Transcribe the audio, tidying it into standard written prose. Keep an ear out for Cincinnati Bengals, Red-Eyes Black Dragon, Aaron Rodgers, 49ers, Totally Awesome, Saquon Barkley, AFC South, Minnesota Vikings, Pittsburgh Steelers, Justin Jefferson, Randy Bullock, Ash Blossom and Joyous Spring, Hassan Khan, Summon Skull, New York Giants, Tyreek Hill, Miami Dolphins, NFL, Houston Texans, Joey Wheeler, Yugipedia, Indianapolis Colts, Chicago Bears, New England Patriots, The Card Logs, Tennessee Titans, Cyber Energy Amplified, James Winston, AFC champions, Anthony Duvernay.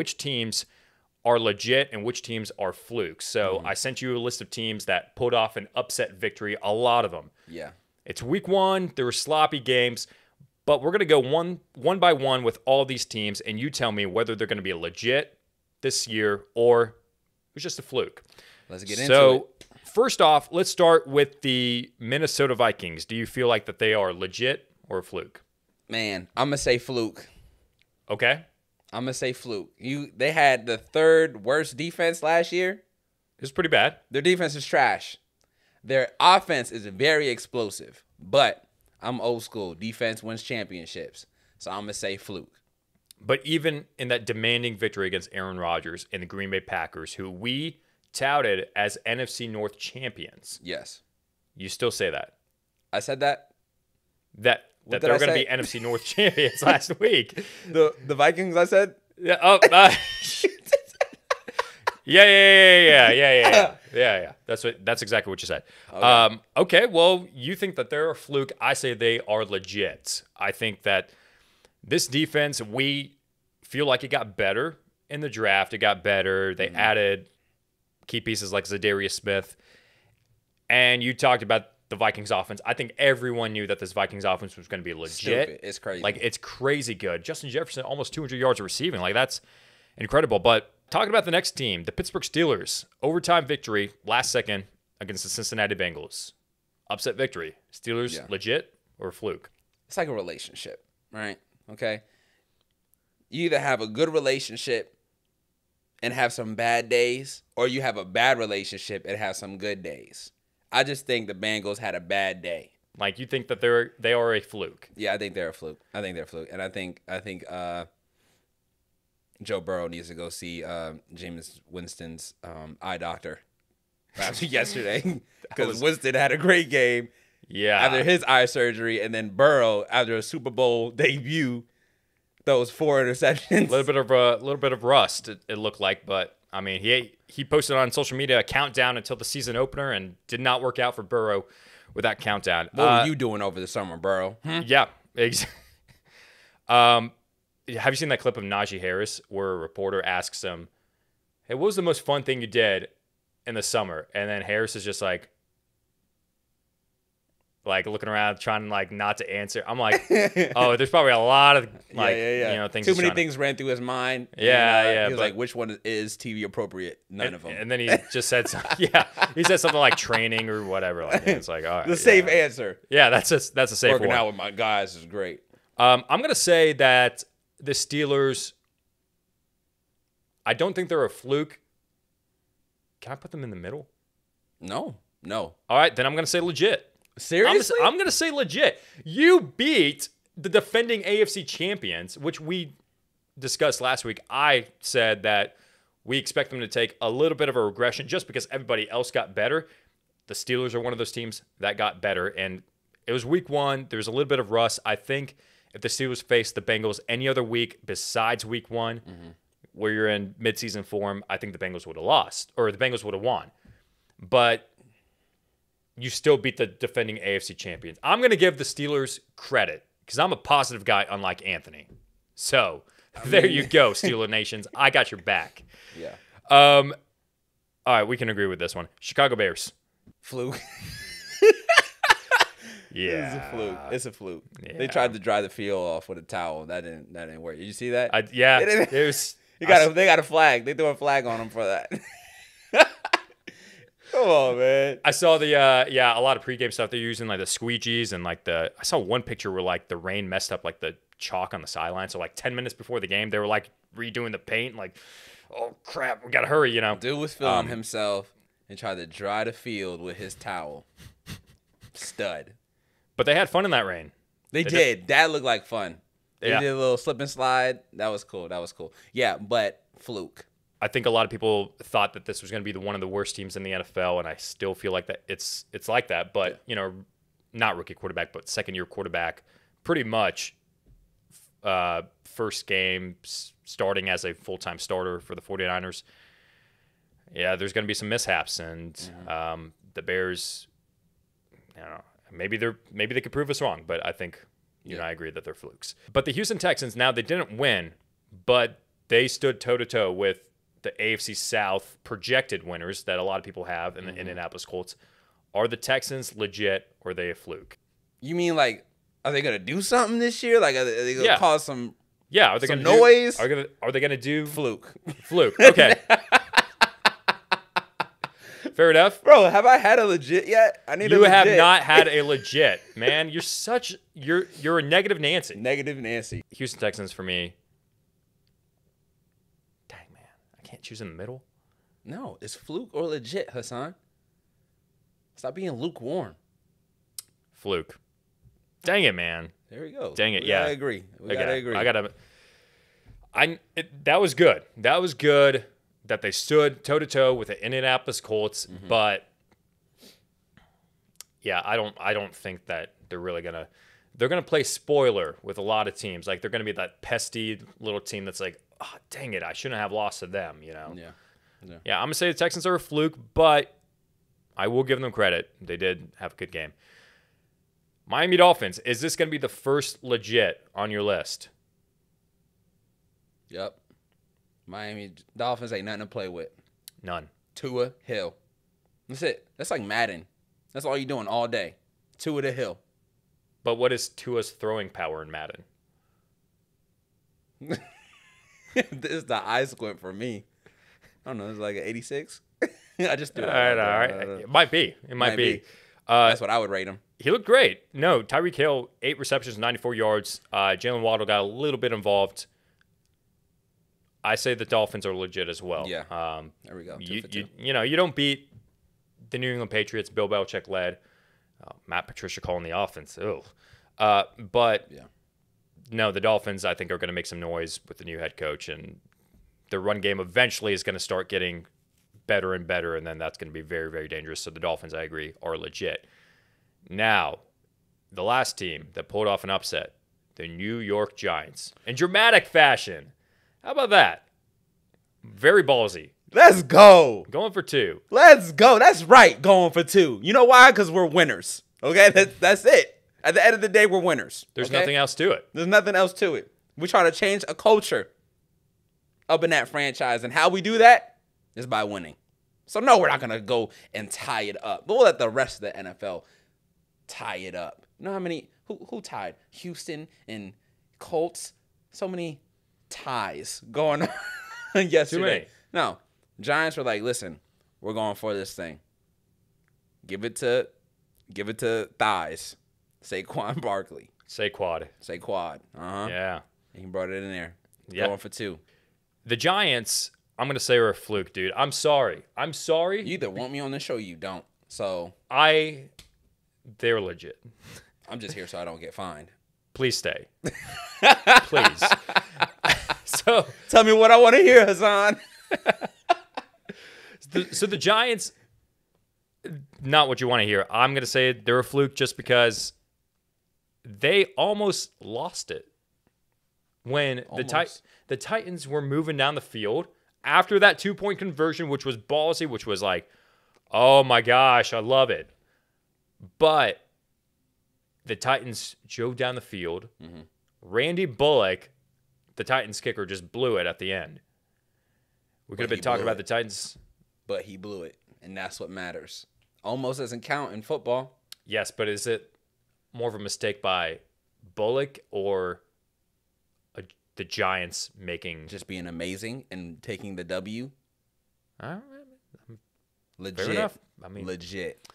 which teams are legit and which teams are flukes. So I sent you a list of teams that pulled off an upset victory, a lot of them. Yeah. It's week one. There were sloppy games. But we're going to go one by one with all these teams, and you tell me whether they're going to be legit this year or it was just a fluke. Let's get into it. So first off, let's start with the Minnesota Vikings. Do you feel like that they are legit or a fluke? Man, I'm going to say fluke. Okay. I'm going to say fluke. They had the third worst defense last year. It's pretty bad. Their defense is trash. Their offense is very explosive, but I'm old school. Defense wins championships. So I'm going to say fluke. But even in that demanding victory against Aaron Rodgers and the Green Bay Packers, who we touted as NFC North champions. Yes. You still say that? I said that? That they're going to be NFC North champions last week. The Vikings, I said? Yeah. Oh, Yeah. That's exactly what you said. Okay. Okay, well, you think that they're a fluke. I say they are legit. I think that this defense, we feel like it got better in the draft. It got better. They added key pieces like Zadarius Smith. And you talked about the Vikings offense. I think everyone knew that this Vikings offense was going to be legit. Stupid. It's crazy. Like, it's crazy good. Justin Jefferson, almost 200 yards receiving. Like, that's incredible. But talking about the next team, the Pittsburgh Steelers. Overtime victory, last second, against the Cincinnati Bengals. Upset victory. Steelers, legit or fluke? It's like a relationship, right? Okay? You either have a good relationship and have some bad days, or you have a bad relationship and have some good days. I just think the Bengals had a bad day. Like, you think that they are a fluke? Yeah, I think they're a fluke. I think they're a fluke. And I think Joe Burrow needs to go see James Winston's eye doctor after yesterday, because Winston had a great game. Yeah, after his eye surgery, and then Burrow, after a Super Bowl debut, those 4 interceptions. A little bit of rust. It looked like, but I mean, he posted on social media a countdown until the season opener, and did not work out for Burrow with that countdown. What were you doing over the summer, Burrow? Yeah, exactly. Have you seen that clip of Najee Harris where a reporter asks him, hey, what was the most fun thing you did in the summer? And then Harris is just like looking around, trying like not to answer. I'm like, oh, there's probably a lot of you know, things. Too many things ran through his mind. Yeah, yeah. He was like, which one is TV appropriate? None of them. And then he just said, he said something like training or whatever. Like that. It's like, all right, the safe answer. Yeah, that's a safe one. Working out with my guys is great. I'm gonna say that the Steelers, I don't think they're a fluke. Can I put them in the middle? No. All right, then I'm going to say legit. Seriously? I'm going to say legit. You beat the defending AFC champions, which we discussed last week. I said that we expect them to take a little bit of a regression just because everybody else got better. The Steelers are one of those teams that got better, and it was week one. There was a little bit of rust. I think if the Steelers face the Bengals any other week besides week one, where you're in midseason form, I think the Bengals would have lost, or the Bengals would have won. But you still beat the defending AFC champions. I'm going to give the Steelers credit because I'm a positive guy, unlike Anthony. So there you go, Steeler Nations. I got your back. Yeah. All right, we can agree with this one. Chicago Bears. Fluke. Yeah, it's a fluke. Yeah. They tried to dry the field off with a towel. That didn't work. Did you see that? Yeah, it was. They got a flag. They threw a flag on them for that. Come on, man. I saw the a lot of pregame stuff. They're using like the squeegees and like the. I saw one picture where like the rain messed up like the chalk on the sideline. So like 10 minutes before the game, they were like redoing the paint. Like, oh crap, we gotta hurry. You know, dude was filming himself and tried to dry the field with his towel. Stud. But they had fun in that rain. They did. That looked like fun. They did a little slip and slide. That was cool. Yeah, but fluke. I think a lot of people thought that this was going to be one of the worst teams in the NFL, and I still feel like that it's like that. But, you know, not rookie quarterback, but second-year quarterback, pretty much first game starting as a full-time starter for the 49ers. Yeah, there's going to be some mishaps, and the Bears, I don't know. Maybe they could prove us wrong, but I think you and I agree that they're flukes. But the Houston Texans, now they didn't win, but They stood toe-to-toe with the AFC South projected winners that a lot of people have in the Indianapolis Colts. Are the Texans legit, or are they a fluke? You mean, like, are they going to do something this year? Like, are they going to cause some... Yeah, are they going to noise? Are they going to do fluke? Fluke. Okay. Fair enough, bro. Have I had a legit yet? I need. You a legit. Have not had a legit, man. You're such. You're a negative Nancy. Negative Nancy. Houston Texans for me. Dang, man, I can't choose in the middle. No, it's fluke or legit, Hassan. Stop being lukewarm. Fluke. Dang it, man. There we go. Dang it, yeah. I agree. We gotta agree. I gotta. That was good. That was good that they stood toe to toe with the Indianapolis Colts, but yeah, I don't think that they're really gonna. They're gonna play spoiler with a lot of teams. Like they're gonna be that pesky little team that's like, oh, dang it, I shouldn't have lost to them. You know. Yeah. Yeah. Yeah. I'm gonna say the Texans are a fluke, but I will give them credit. They did have a good game. Miami Dolphins, is this going to be the first legit on your list? Yep. Miami Dolphins ain't nothing to play with. None. Tua Hill. That's it. That's like Madden. That's all you're doing all day. Tua to Hill. But what is Tua's throwing power in Madden? This is the eye squint for me. I don't know. It's like an 86. I just do it. All right, all right. It might be. It might be. That's what I would rate him. He looked great. No, Tyreek Hill, 8 receptions, 94 yards. Jalen Waddle got a little bit involved. I say the Dolphins are legit as well. Yeah. There we go. You know, you don't beat the New England Patriots. Bill Belichick led. Matt Patricia calling the offense. Ew. But, yeah. No, the Dolphins, I think, are going to make some noise with the new head coach. And the run game eventually is going to start getting – better and better, and then that's going to be very, very dangerous. So the Dolphins, I agree, are legit. Now, the last team that pulled off an upset, the New York Giants, in dramatic fashion. How about that? Very ballsy. Let's go. Going for two. Let's go. That's right, going for two. You know why? Because we're winners. Okay, that's it. At the end of the day, we're winners. There's nothing else to it. There's nothing else to it. We're trying to change a culture up in that franchise, and how we do that is by winning. So, no, we're not going to go and tie it up. But we'll let the rest of the NFL tie it up. You know how many – who tied? Houston and Colts. So many ties going on yesterday. No, Giants were like, listen, we're going for this thing. Give it to thighs. Saquon Barkley. Saquon. Uh-huh. Yeah. He brought it in there. Yep. Going for two. The Giants – I'm going to say we're a fluke, dude. I'm sorry. I'm sorry. You either want me on this show or you don't. So they're legit. I'm just here so I don't get fined. Please stay. Please. So tell me what I want to hear, Hassan. So the Giants, not what you want to hear. I'm going to say they're a fluke just because they almost lost it. When the Titans were moving down the field, after that two-point conversion, which was ballsy, which was like, oh, my gosh, I love it. But the Titans drove down the field. Mm-hmm. Randy Bullock, the Titans kicker, just blew it at the end. We could have been talking about the Titans. But he blew it, and that's what matters. Almost doesn't count in football. Yes, but is it more of a mistake by Bullock or the Giants making... Just being amazing and taking the W. All right. Legit. Fair enough. I mean... Legit.